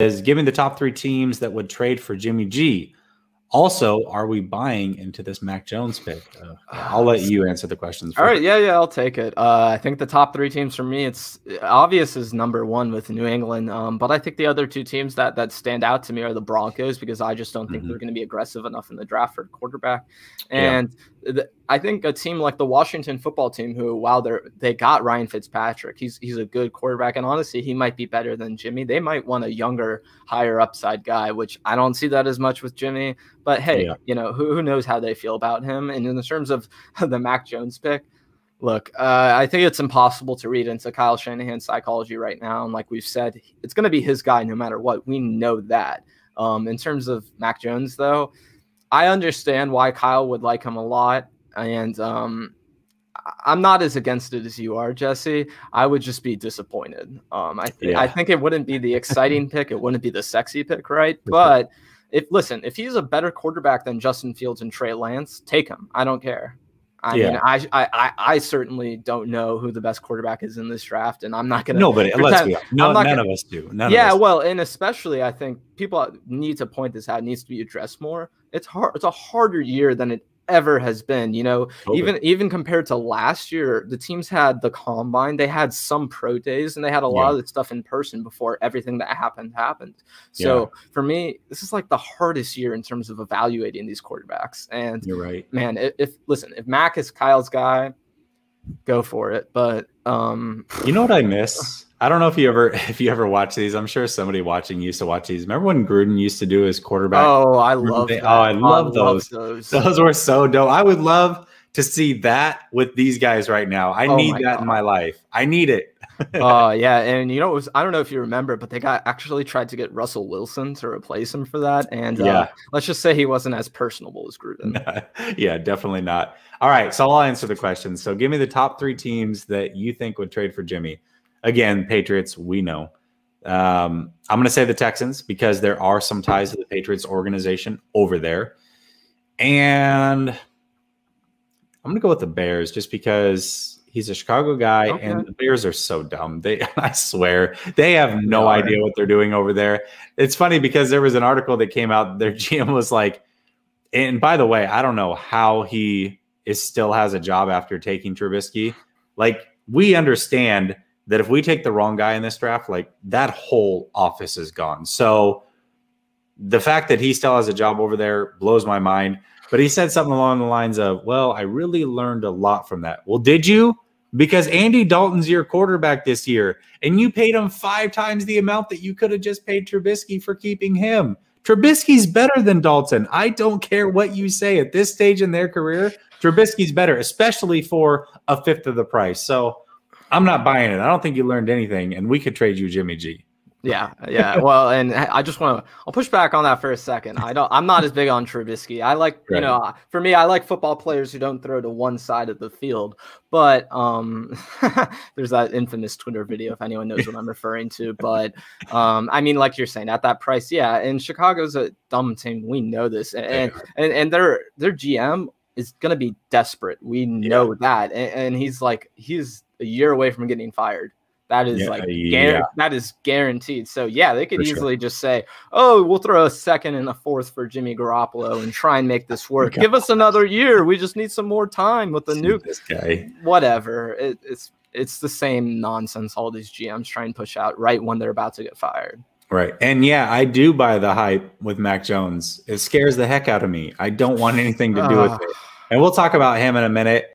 is give me the top three teams that would trade for Jimmy G. Also, are we buying into this Mac Jones pick? I'll let you answer the questions. All right, yeah, I'll take it. I think the top three teams for me, it's obvious is number one with New England. But I think the other two teams that stand out to me are the Broncos, because I just don't think they're going to be aggressive enough in the draft for a quarterback. And I think a team like the Washington football team, who, wow, they got Ryan Fitzpatrick. He's a good quarterback, and honestly, he might be better than Jimmy. They might want a younger, higher upside guy, which I don't see that as much with Jimmy. But hey, you know, who knows how they feel about him? And in terms of the Mac Jones pick, look, I think it's impossible to read into Kyle Shanahan's psychology right now. And like we've said, it's going to be his guy no matter what. We know that. In terms of Mac Jones, though, I understand why Kyle would like him a lot. And I'm not as against it as you are, Jesse. I would just be disappointed. I think it wouldn't be the exciting pick. It wouldn't be the sexy pick, right? But if he's a better quarterback than Justin Fields and Trey Lance, take him. I don't care. I mean, I certainly don't know who the best quarterback is in this draft, and I'm not going to. None of us do. Well, and especially I think people need to point this out. It needs to be addressed more. It's hard. It's a harder year than it ever has been, you know, COVID. even compared to last year, the teams had the combine, they had some pro days, and they had a lot of the stuff in person before everything that happened. So for me, this is like the hardest year in terms of evaluating these quarterbacks. And you're right, man. If Mac is Kyle's guy, go for it. But you know what I miss? I don't know if you ever watch these. I'm sure somebody watching used to watch these. Remember when Gruden used to do his quarterback? Oh, I love that. Oh, I love those. Those were so dope. I would love to see that with these guys right now. I need that in my life. I need it. Oh, yeah. And, you know, it was, I don't know if you remember, but they actually tried to get Russell Wilson to replace him for that. And let's just say he wasn't as personable as Gruden. Yeah, definitely not. All right. So I'll answer the question. So give me the top three teams that you think would trade for Jimmy. Again, Patriots, we know. I'm going to say the Texans, because there are some ties to the Patriots organization over there. And I'm going to go with the Bears, just because he's a Chicago guy, and the Bears are so dumb. I swear, they have no idea what they're doing over there. It's funny, because there was an article that came out. Their GM was like, and by the way, I don't know how he still has a job after taking Trubisky. Like, we understand that if we take the wrong guy in this draft, like, that whole office is gone. So the fact that he still has a job over there blows my mind. But he said something along the lines of, well, I really learned a lot from that. Well, did you? Because Andy Dalton's your quarterback this year, and you paid him 5 times the amount that you could have just paid Trubisky for keeping him. Trubisky's better than Dalton. I don't care what you say. At this stage in their career, Trubisky's better, especially for 1/5 of the price. So I'm not buying it. I don't think you learned anything, and we could trade you Jimmy G. Yeah. Well, and I just want to, I'll push back on that for a second. I'm not as big on Trubisky. I like, you know, for me, I like football players who don't throw to one side of the field, but there's that infamous Twitter video, if anyone knows what I'm referring to. But I mean, like you're saying, at that price. Yeah. And Chicago's a dumb team. We know this, and their GM is going to be desperate. We know that. And he's a year away from getting fired. That is that is guaranteed. So yeah, they could easily just say, "Oh, we'll throw a second and a fourth for Jimmy Garoppolo and try and make this work. Give us another year. We just need some more time with the new guy." Whatever. It's the same nonsense all these GMs try and push out right when they're about to get fired. Right. And yeah, I do buy the hype with Mac Jones. It scares the heck out of me. I don't want anything to do with it. And we'll talk about him in a minute.